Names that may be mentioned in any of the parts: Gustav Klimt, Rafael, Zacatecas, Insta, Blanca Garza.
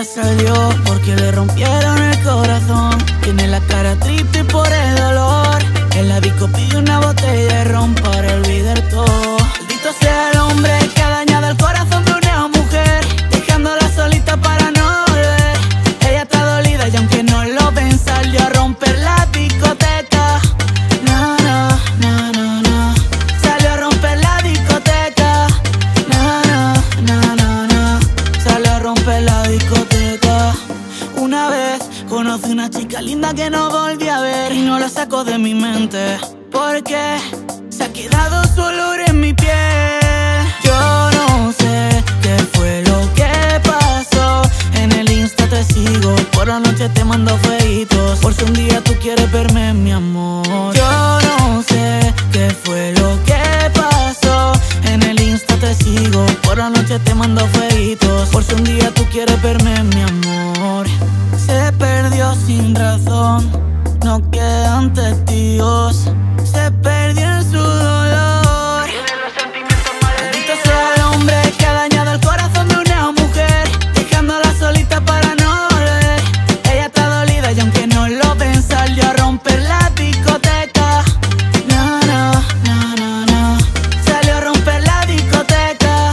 ella salió porque le rompieron el corazón. Tiene la cara triste por el dolor. En la disco pide una botella de ron para olvidar todo. Maldito sea el hombre que ha dañado el corazón de una mujer, dejándola solita para no volver. Ella está dolida y aunque no lo ven, salió a romper la discoteca. No, no, no, no, no. Salió a romper la discoteca. No, no, no, no, no. Salió a romper la discoteca. Una vez conocí una chica linda que no volví a ver, y no la saco de mi mente porque se ha quedado su olor en mi piel. Yo no sé qué fue lo que pasó. En el Insta te sigo, por la noche te mando fueguitos, por si un día tú quieres verme, mi amor. Yo no sé qué fue lo que pasó. En el Insta te sigo, por la noche te mando fueguitos, por si un día tú quieres verme, mi amor. Se perdió sin razón, no quedan testigos. Se perdió en su dolor. Maldito sea el hombre que ha dañado el corazón de una mujer, dejándola solita para no volver. Ella está dolida y aunque no lo ven, salió a romper la discoteca. No, no, no, no, no. Salió a romper la discoteca.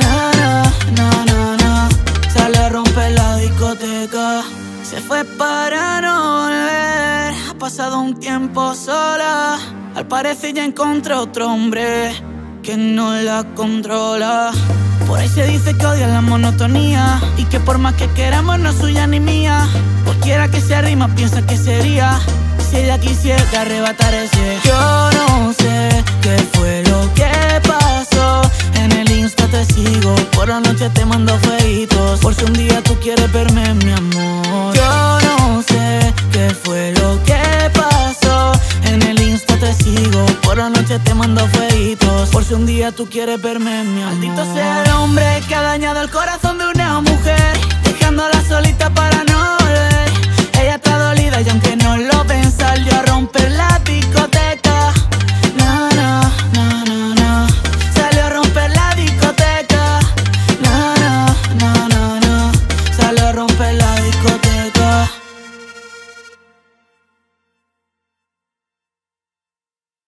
No, no, no, no, no. Salió a romper la discoteca. Se fue para no volver. Ha pasado un tiempo sola, al parecer ya encontró otro hombre que no la controla. Por ahí se dice que odia la monotonía, y que por más que queramos no es suya ni mía. Cualquiera que se arrima piensa que sería, si ella quisiera arrebatar ese. Yo no sé qué fue lo que pasó. En el Insta te sigo, por la noche te mando fueguitos, por si un día tú quieres verme, mi amor. Yo no sé qué fue lo que pasó. En el Insta te sigo, por la noche te mando fueguitos, por si un día tú quieres verme, mi amor. Maldito sea el hombre que ha dañado el corazón.